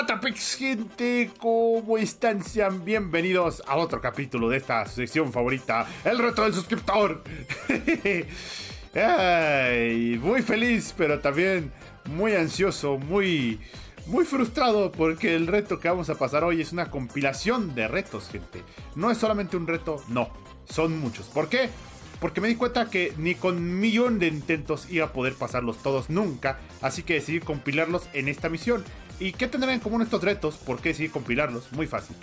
Guatapix, gente, ¿cómo están? Sean bienvenidos a otro capítulo de esta sección favorita, el reto del suscriptor. Ay, muy feliz, pero también muy ansioso, muy frustrado, porque el reto que vamos a pasar hoy es una compilación de retos, gente. No es solamente un reto, no, son muchos. ¿Por qué? Porque me di cuenta que ni con 1.000.000 de intentos iba a poder pasarlos todos nunca. Así que decidí compilarlos en esta misión. ¿Y qué tendrán en común estos retos? ¿Por qué decidí compilarlos? Muy fácil.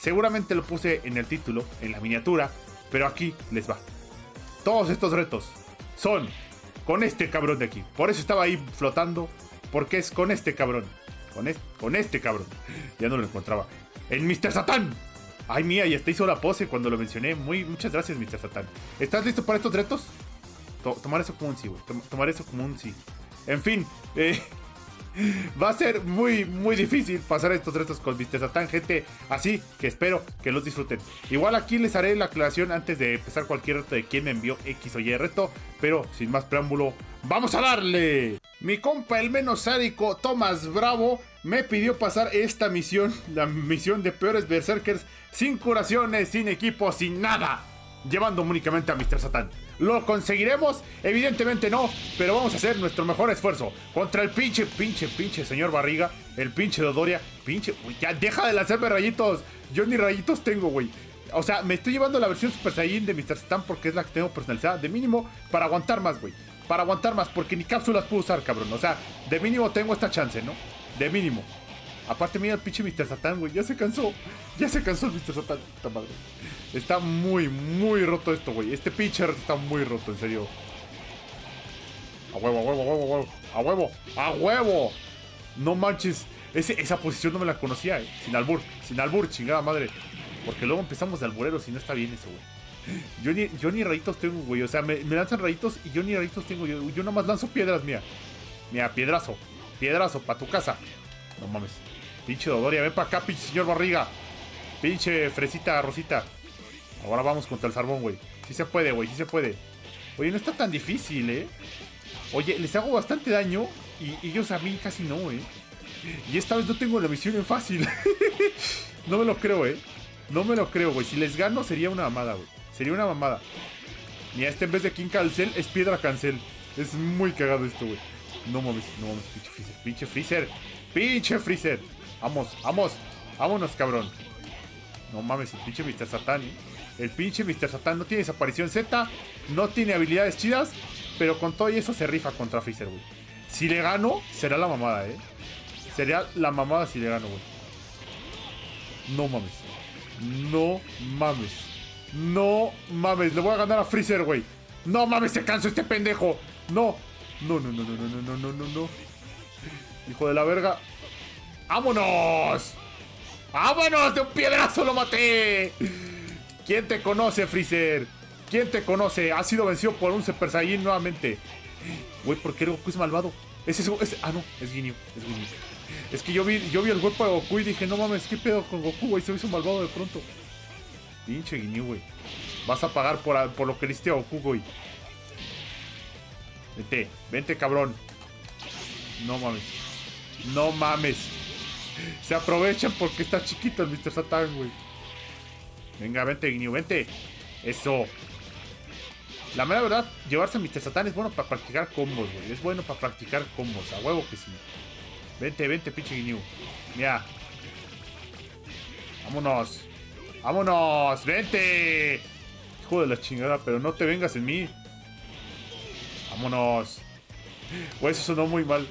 Seguramente lo puse en el título, en la miniatura, pero aquí les va. Todos estos retos son con este cabrón de aquí. Por eso estaba ahí flotando, porque es con este cabrón. Con este cabrón. Ya no lo encontraba. ¡El Mr. Satan! Ay, mía, ya te hizo la pose cuando lo mencioné. Muchas gracias, Mr. Satan. ¿Estás listo para estos retos? Tomar eso como un sí, güey. Tomar eso como un sí. En fin, va a ser muy difícil pasar estos retos con Mr. Satan, gente. Así que espero que los disfruten. Igual aquí les haré la aclaración antes de empezar cualquier reto de quién me envió X o Y reto. Pero sin más preámbulo, ¡vamos a darle! Mi compa, el menos sádico, Thomas Bravo, me pidió pasar esta misión, la misión de peores berserkers, sin curaciones, sin equipo, sin nada, llevando únicamente a Mr. Satan. ¿Lo conseguiremos? Evidentemente no, pero vamos a hacer nuestro mejor esfuerzo contra el pinche señor Barriga, el pinche Dodoria, pinche... Uy, ya deja de lanzarme rayitos, yo ni rayitos tengo, güey. O sea, me estoy llevando la versión Super Saiyan de Mr. Satan porque es la que tengo personalizada, de mínimo, para aguantar más, güey. Para aguantar más, porque ni cápsulas puedo usar, cabrón. O sea, de mínimo tengo esta chance, ¿no? De mínimo. Aparte, mira el pinche Mr. Satan, güey. Ya se cansó. Ya se cansó el Mr. Satan. Puta madre. Está muy roto esto, güey. Este pitcher está muy roto, en serio. A huevo. No manches. Esa posición no me la conocía, eh. Sin albur, chingada madre. Porque luego empezamos de albureros y no está bien eso, güey. Yo ni rayitos tengo, güey. O sea, me lanzan rayitos y yo ni rayitos tengo. Yo nomás lanzo piedras, mía. Mira, piedrazo. Piedrazo, pa' tu casa. No mames. Pinche Dodoria, ven para acá, pinche señor Barriga. Pinche fresita, rosita. Ahora vamos contra el Salvón, güey. Sí se puede, güey, sí se puede. Oye, no está tan difícil, eh. Oye, les hago bastante daño y ellos a mí casi no, eh. Y esta vez no tengo la misión en fácil. No me lo creo, eh. No me lo creo, güey. Si les gano sería una mamada, güey. Sería una mamada. Mira, este en vez de King Cancel es Piedra Cancel. Es muy cagado esto, güey. No mames, pinche Freezer. Pinche Freezer. Vamos. Vámonos, cabrón. No mames, el pinche Mr. Satan, ¿eh? El pinche Mr. Satan no tiene desaparición Z. No tiene habilidades chidas. Pero con todo y eso se rifa contra Freezer, güey. Si le gano, será la mamada, eh. Sería la mamada si le gano, güey. No mames, le voy a ganar a Freezer, güey. No mames, se canso este pendejo. No. Hijo de la verga. ¡Vámonos! ¡Vámonos! De un piedrazo lo maté. ¿Quién te conoce, Freezer? ¿Quién te conoce? Ha sido vencido por un Super Saiyan nuevamente. Güey, ¿por qué Goku es malvado? Es Ginyu. Es que yo vi el cuerpo de Goku y dije, no mames, ¿qué pedo con Goku, güey? Se hizo malvado de pronto. Pinche Ginyu, güey. Vas a pagar por lo que le hiciste a Goku, güey. Vente, cabrón. No mames. Se aprovechan porque está chiquito el Mr. Satan, güey. Venga, vente, Ginyu, vente. Eso. La mera verdad, llevarse a Mr. Satan es bueno para practicar combos, güey. Es bueno para practicar combos, a huevo que sí. Vente, pinche Ginyu. Mira. Vámonos, vente. Hijo de la chingada, pero no te vengas en mí. Vámonos. Güey, eso sonó muy mal.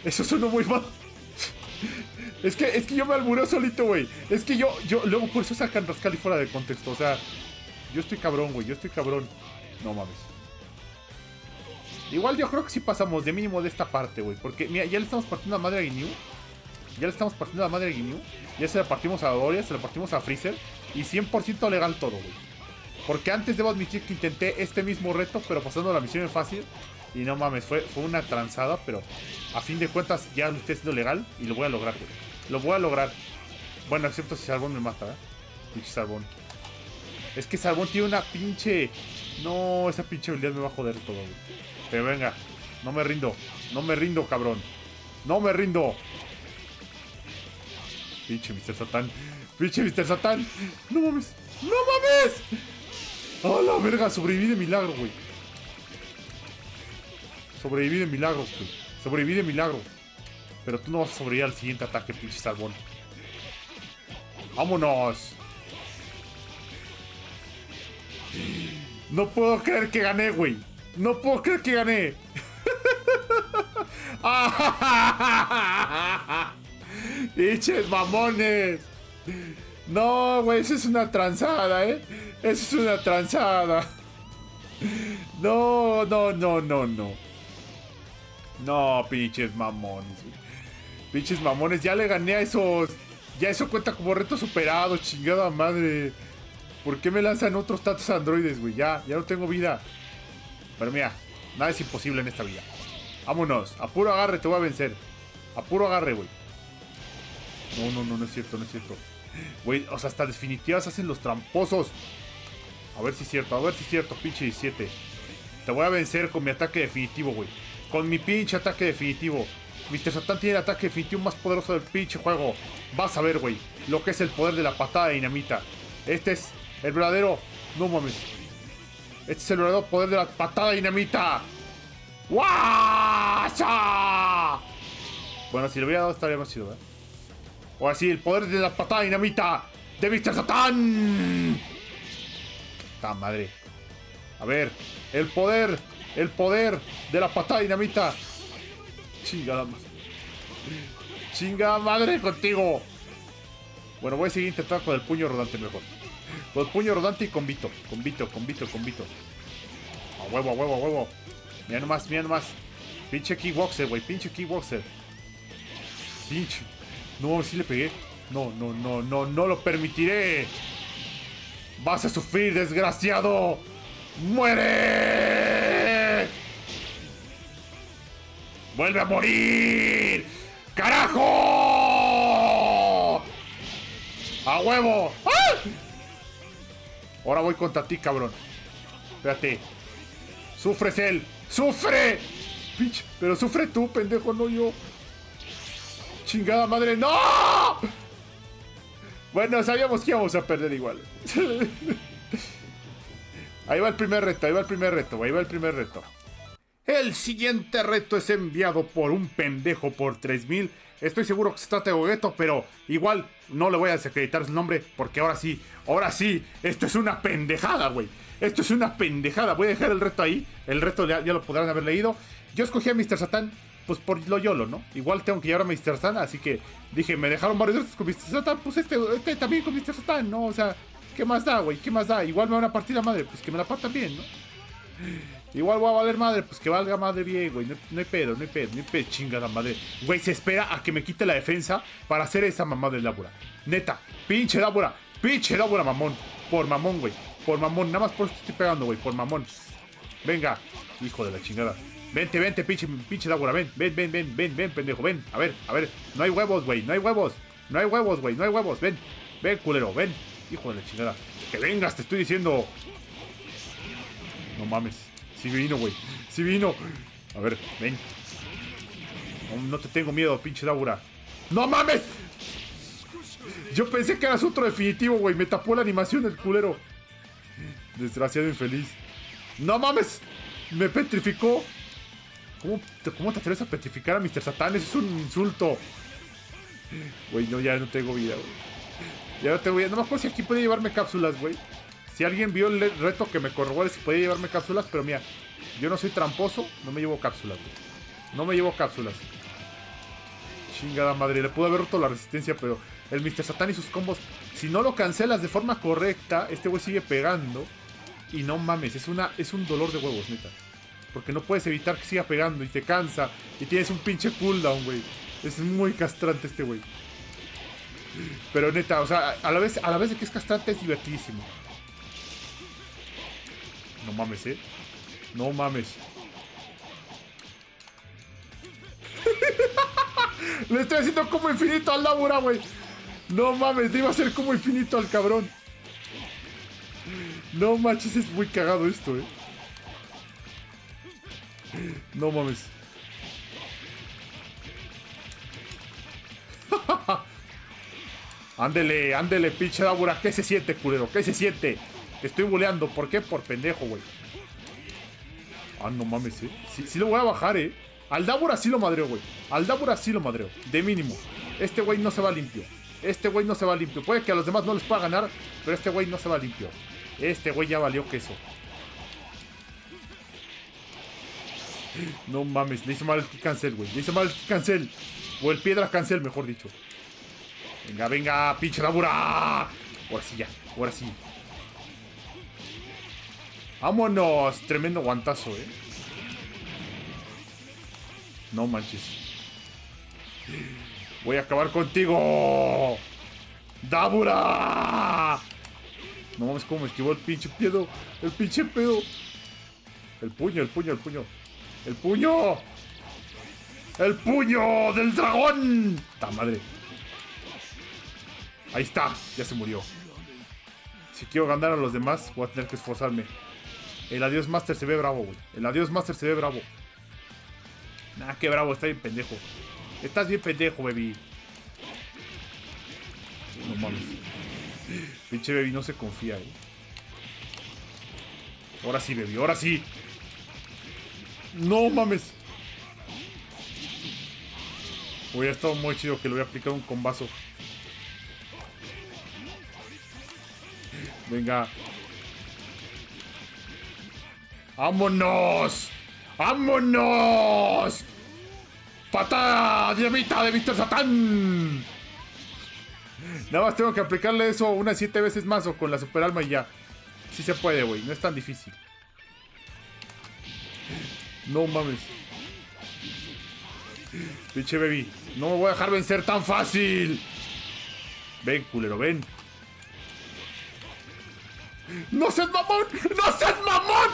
Es que yo me albureo solito, güey. Es que yo luego por eso sacan ElRascally fuera de contexto. O sea, yo estoy cabrón. No mames. Igual yo creo que sí pasamos de mínimo de esta parte, güey. Porque, mira, ya le estamos partiendo la madre a Ginyu. Ya se la partimos a Dodoria, se la partimos a Freezer. Y 100% legal todo, güey. Porque antes debo admitir que intenté este mismo reto, pero pasando la misión en fácil. Y no mames, fue una tranzada, pero a fin de cuentas ya lo estoy haciendo legal. Y lo voy a lograr, güey. Lo voy a lograr. Bueno, excepto si Salvón me mata, ¿eh? Pinche Salvón. Es que Salvón tiene una pinche... No, esa pinche habilidad me va a joder todo, güey. Pero venga, no me rindo, cabrón. No me rindo. Pinche Mr. Satan. Pinche Mr. Satan. No mames. No mames. A la verga. Sobreviví de milagro, güey. Sobreviví de milagro, güey. Sobreviví de milagro. Pero tú no vas a sobrevivir al siguiente ataque, pinche Salvón. Vámonos. No puedo creer que gané, güey. No puedo creer que gané. ¡Hiches mamones! No, güey, eso es una tranzada, ¿eh? Eso es una tranzada. No, no, no, no, no. No, pinches mamones. Pinches mamones, ya le gané a esos. Ya eso cuenta como reto superado, chingada madre. ¿Por qué me lanzan otros tantos androides, güey? Ya no tengo vida. Pero mira, nada es imposible en esta vida. Vámonos, a puro agarre te voy a vencer. A puro agarre, güey. No, no, no, no es cierto, no es cierto. Güey, o sea, hasta definitivas hacen los tramposos. A ver si es cierto, a ver si es cierto, pinche 17. Te voy a vencer con mi ataque definitivo, güey. Con mi pinche ataque definitivo. Mr. Satan tiene el ataque definitivo más poderoso del pinche juego. Vas a ver, güey, lo que es el poder de la patada de dinamita. Este es el verdadero... No mames. Este es el verdadero poder de la patada de dinamita. ¡Guacha! Bueno, si lo hubiera dado estaría más chido, ¿eh? Ahora sí, el poder de la patada dinamita de Mr. Satan. ¡Ta madre! A ver, el poder de la patada dinamita. Chingada madre. Chingada madre contigo. Bueno, voy a seguir intentando con el puño rodante mejor. Con el puño rodante y con Vito. Con Vito, con Vito, con Vito. A huevo, a huevo, a huevo. Mira nomás, mira nomás. Pinche kickboxer, güey, pinche kickboxer. Pinche. No, si le pegué. No, no, no, no, no lo permitiré. Vas a sufrir, desgraciado. ¡Muere! ¡Vuelve a morir! ¡Carajo! ¡A huevo! ¡Ah! Ahora voy contra ti, cabrón. Espérate. ¡Sufres él! ¡Sufre! Pinche, pero sufre tú, pendejo, no yo. ¡Chingada madre! ¡No! Bueno, sabíamos que íbamos a perder igual. Ahí va el primer reto, ahí va el primer reto, ahí va el primer reto. El siguiente reto es enviado por un pendejo por 3000. Estoy seguro que se trata de Gogueto, pero igual no le voy a desacreditar su nombre. Porque ahora sí, esto es una pendejada, güey. Esto es una pendejada. Voy a dejar el reto ahí. El reto ya lo podrán haber leído. Yo escogí a Mr. Satan, pues por lo YOLO, ¿no? Igual tengo que llevar a Mr. Satan, así que dije, me dejaron varios retos con Mr. Satan, pues este también con Mr. Satan, ¿no? O sea, ¿qué más da, güey? ¿Qué más da? Igual me van a partir la madre, pues que me la partan bien, ¿no? Igual voy a valer madre, pues que valga madre bien, güey. No hay pedo, no hay pedo, no hay pedo, chingada madre. Güey, se espera a que me quite la defensa para hacer esa mamá del Dabura. Neta, pinche Dabura, mamón. Por mamón, güey. Por mamón, nada más por eso te estoy pegando, güey. Por mamón. Venga, hijo de la chingada. Vente, vente, pinche Dabura. Ven, ven, ven, ven, ven, ven, pendejo. Ven, a ver. No hay huevos, güey. No hay huevos. No hay huevos, güey. No hay huevos. Ven, ven, culero. Ven, hijo de la chingada. Que vengas, te estoy diciendo. No mames. Sí vino, güey. Sí vino. A ver, ven. No, no te tengo miedo, pinche Dabura. ¡No mames! Yo pensé que eras otro definitivo, güey. Me tapó la animación el culero. Desgraciado infeliz. ¡No mames! Me petrificó. ¿Cómo te atreves a petrificar a Mr. Satan? Eso es un insulto. Güey, no, ya no tengo vida, güey. Ya no tengo vida. No me acuerdo si aquí podía llevarme cápsulas, güey. Si alguien vio el reto que me corrobore si podía llevarme cápsulas, pero mira, yo no soy tramposo, no me llevo cápsulas, güey. No me llevo cápsulas. Chingada madre, le pude haber roto la resistencia, pero el Mr. Satan y sus combos, si no lo cancelas de forma correcta, este güey sigue pegando. Y no mames, es un dolor de huevos, neta. Porque no puedes evitar que siga pegando y te cansa. Y tienes un pinche cooldown, güey. Es muy castrante este güey. Pero neta, o sea, a la vez de que es castrante es divertidísimo. No mames, ¿eh? No mames. Le estoy haciendo como infinito al Dabura, güey. No mames, le iba a hacer como infinito al cabrón. No manches, es muy cagado esto, ¿eh? No mames. Ándele, ándele, pinche Dabura. ¿Qué se siente, culero? ¿Qué se siente? Te estoy buleando. ¿Por qué? Por pendejo, güey. Ah, no mames, eh. Sí lo voy a bajar, eh. Al Dabura sí lo madreo, güey. Al Dabura sí lo madreo. De mínimo. Este güey no se va limpio. Este güey no se va limpio. Puede que a los demás no les pueda ganar, pero este güey no se va limpio. Este güey ya valió queso. No mames, le hice mal el kick cancel, güey. Le hice mal el kick cancel. O el piedra cancel, mejor dicho. Venga, venga, pinche Dabura. Ahora sí ya, ahora sí. Vámonos. Tremendo guantazo, eh. No manches. Voy a acabar contigo, Dabura. No mames, cómo me esquivó el pinche pedo. El pinche pedo. El puño, el puño, el puño. ¡El puño! ¡El puño del dragón! ¡Ta madre! Ahí está, ya se murió. Si quiero ganar a los demás, voy a tener que esforzarme. El Adiós Master se ve bravo, güey. El Adiós Master se ve bravo. Nah, qué bravo, está bien pendejo. Estás bien pendejo, baby. No mames. Pinche baby no se confía, güey. Ahora sí, baby, ahora sí. No mames. Hubiera estado muy chido que le hubiera aplicado un combazo. Venga. ¡Vámonos! ¡Vámonos! ¡Patada dinamita de Mr. Satan! Nada más tengo que aplicarle eso unas 7 veces más o con la super alma y ya. Sí se puede, güey. No es tan difícil. No mames. Pinche baby. No me voy a dejar vencer tan fácil. Ven, culero, ven. ¡No seas mamón! ¡No seas mamón!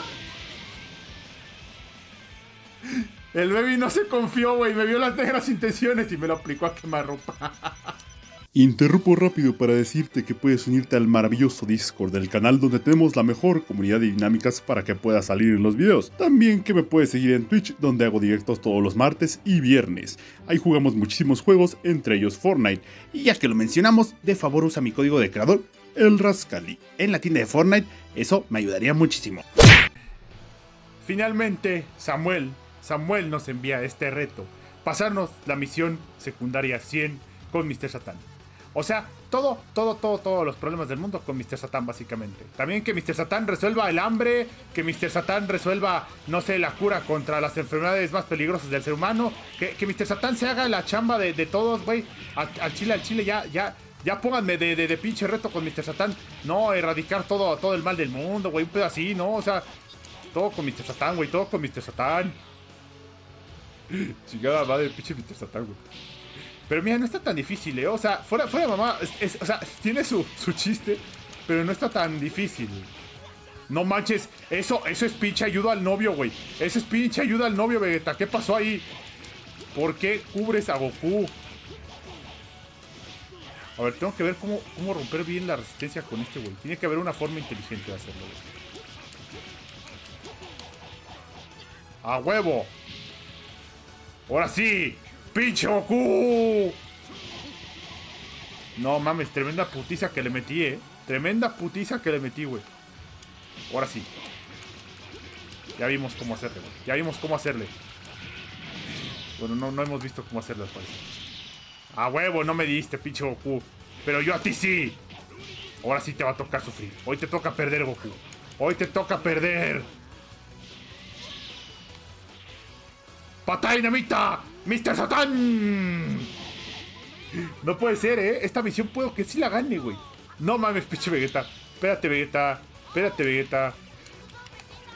El baby no se confió, güey. Me vio las negras intenciones y me lo aplicó a quemarropa. Interrumpo rápido para decirte que puedes unirte al maravilloso Discord del canal, donde tenemos la mejor comunidad de dinámicas para que puedas salir en los videos. También que me puedes seguir en Twitch, donde hago directos todos los martes y viernes. Ahí jugamos muchísimos juegos, entre ellos Fortnite. Y ya que lo mencionamos, de favor usa mi código de creador, ElRascally, en la tienda de Fortnite. Eso me ayudaría muchísimo. Finalmente, Samuel nos envía este reto: pasarnos la misión secundaria 100 con Mr. Satan. O sea, todos los problemas del mundo con Mr. Satan, básicamente. También que Mr. Satan resuelva el hambre, que Mr. Satan resuelva, no sé, la cura contra las enfermedades más peligrosas del ser humano. Que Mr. Satan se haga la chamba de todos, güey. Al chile, ya pónganme de pinche reto con Mr. Satan. No, erradicar todo el mal del mundo, güey. Un pedo así, ¿no? O sea, todo con Mr. Satan, güey, todo con Mr. Satan. Chingada madre, pinche Mr. Satan, güey. Pero mira, no está tan difícil, ¿eh? O sea, fuera mamá, o sea, tiene su chiste, pero no está tan difícil. No manches, eso es pinche ayuda al novio, güey. Eso es pinche ayuda al novio, Vegeta. ¿Qué pasó ahí? ¿Por qué cubres a Goku? A ver, tengo que ver cómo romper bien la resistencia con este, güey. Tiene que haber una forma inteligente de hacerlo, güey. ¡A huevo! ¡Ahora sí! ¡Pinche Goku! No mames, tremenda putiza que le metí, eh. Tremenda putiza que le metí, güey. Ahora sí. Ya vimos cómo hacerle, güey. Ya vimos cómo hacerle. Bueno, no hemos visto cómo hacerle, al parecer. ¡A huevo! No me diste, pinche Goku. Pero yo a ti sí. Ahora sí te va a tocar sufrir. Hoy te toca perder, Goku. Hoy te toca perder. ¡Patada dinamita! ¡Mr. Satan! No puede ser, ¿eh? Esta misión puedo que sí la gane, güey. No mames, pinche Vegeta. Espérate, Vegeta. Espérate, Vegeta.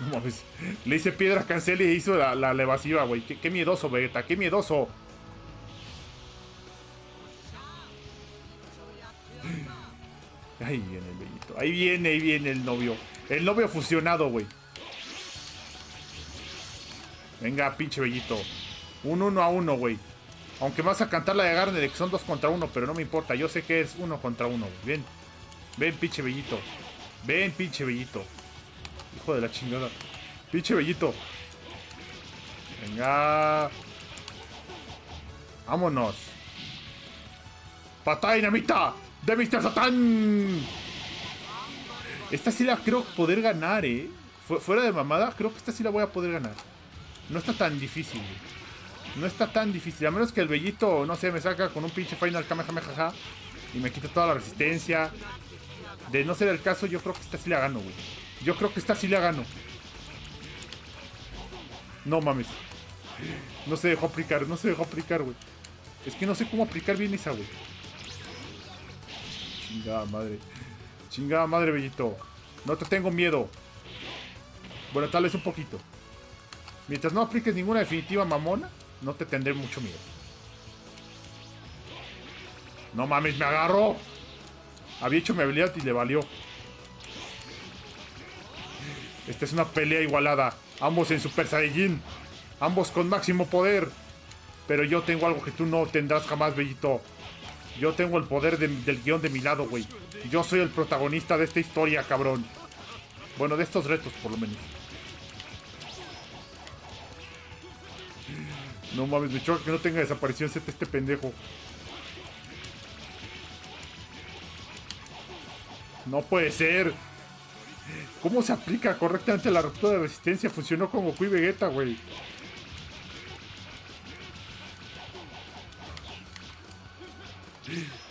No mames. Le hice piedras cancel y hizo la evasiva, güey. Qué miedoso, Vegeta. Qué miedoso. Ahí viene el bellito. Ahí viene el novio. El novio fusionado, güey. Venga, pinche bellito. Un 1-1, güey. Aunque vas a cantar la de Garner, de que son 2 contra 1, pero no me importa. Yo sé que es 1 contra 1, güey. Ven. Ven, pinche bellito. Ven, pinche bellito. Hijo de la chingada. Pinche bellito. Venga. Vámonos. ¡Patada dinamita! de Mr. Satan. Esta sí la creo poder ganar, eh. Fuera de mamada, creo que esta sí la voy a poder ganar. No está tan difícil. No está tan difícil. A menos que el bellito, no sé, me saca con un pinche final Kamehameha y me quita toda la resistencia. De no ser el caso, yo creo que esta sí la gano, güey. Yo creo que esta sí la gano. No mames. No se dejó aplicar, no se dejó aplicar, güey. Es que no sé cómo aplicar bien esa, güey. Chingada madre. Chingada madre, bellito. No te tengo miedo. Bueno, tal vez un poquito. Mientras no apliques ninguna definitiva mamona, no te tendré mucho miedo. ¡No mames, me agarró! Había hecho mi habilidad y le valió. Esta es una pelea igualada. Ambos en Super Saiyajin. Ambos con máximo poder. Pero yo tengo algo que tú no tendrás jamás, bellito. Yo tengo el poder del guión de mi lado, güey. Yo soy el protagonista de esta historia, cabrón. Bueno, de estos retos, por lo menos. No mames, me choca que no tenga desaparición este pendejo. No puede ser. ¿Cómo se aplica correctamente la ruptura de resistencia? Funcionó con Goku y Vegeta, güey.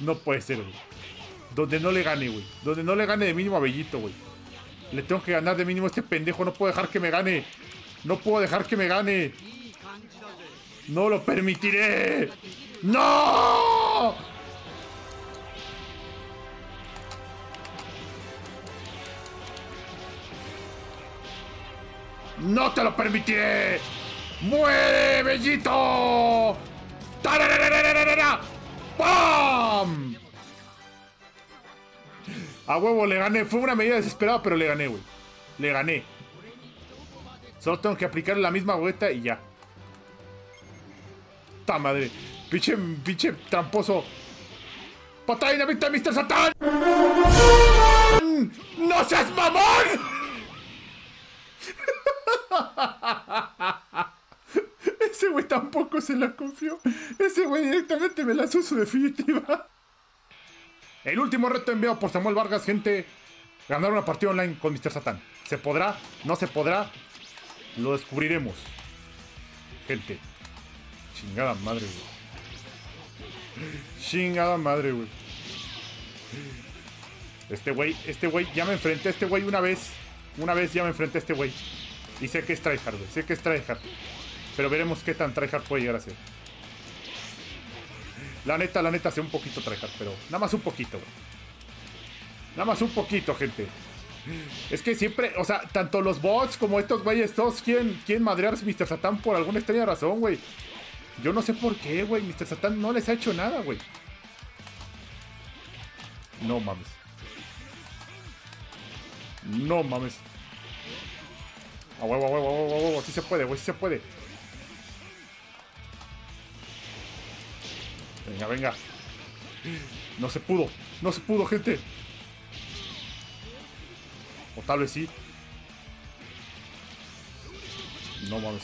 No puede ser, güey. Donde no le gane, güey. Donde no le gane de mínimo a Bellito, güey. Le tengo que ganar de mínimo a este pendejo. No puedo dejar que me gane. No puedo dejar que me gane. ¡No lo permitiré! ¡No! ¡No te lo permitiré! ¡Muere, bellito! ¡Tarararararara! ¡Pam! A huevo, le gané. Fue una medida desesperada, pero le gané, güey. Le gané. Solo tengo que aplicar la misma vuelta y ya. ¡Ta madre! ¡Pinche tramposo! ¡Patada dinamita, Mr. Satan! ¡No seas mamón! Ese güey tampoco se la confió. Ese güey directamente me lanzó su definitiva. El último reto enviado por Samuel Vargas, gente. Ganar una partida online con Mr. Satan. ¿Se podrá? ¿No se podrá? Lo descubriremos, gente. Chingada madre, güey. Chingada madre, güey. Este güey, ya me enfrenté a este güey una vez. Una vez ya me enfrenté a este güey. Y sé que es tryhard, güey. Sé que es tryhard. Pero veremos qué tan tryhard puede llegar a ser. La neta, sé un poquito tryhard, pero nada más un poquito, güey. Nada más un poquito, gente. Es que siempre, o sea, tanto los bots como estos güeyes, todos quieren madrear a Mr. Satan por alguna extraña razón, güey. Yo no sé por qué, güey. Mr. Satan no les ha hecho nada, güey. No mames. No mames. A huevo, a huevo, a huevo, a huevo. Sí se puede, güey, sí se puede. Venga, venga. No se pudo. No se pudo, gente. O tal vez sí. No mames.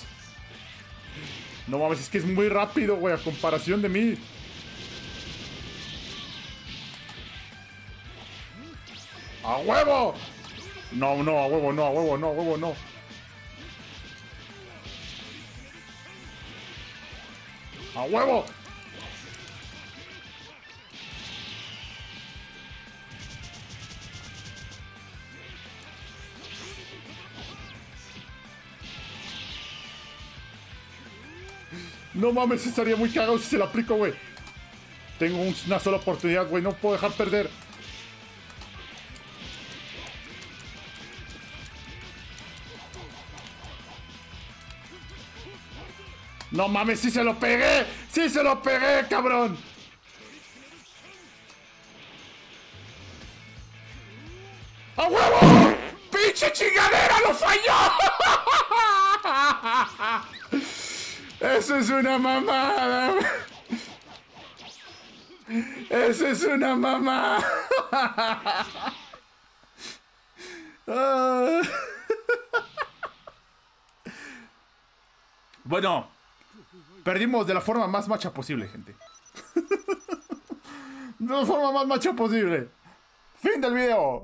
No mames, es que es muy rápido, güey, a comparación de mí. ¡A huevo! No, no, a huevo, no, a huevo, no, a huevo, no. ¡A huevo! No mames, estaría muy cagado si se la aplico, güey. Tengo una sola oportunidad, güey. No puedo dejar perder. No mames, sí se lo pegué. Sí se lo pegué, cabrón. ¡A huevo! ¡Pinche chingadera! ¡Lo falló! ¡Eso es una mamada! ¡Eso es una mamada! Bueno, perdimos de la forma más macha posible, gente. de la forma más macho posible. Fin del video.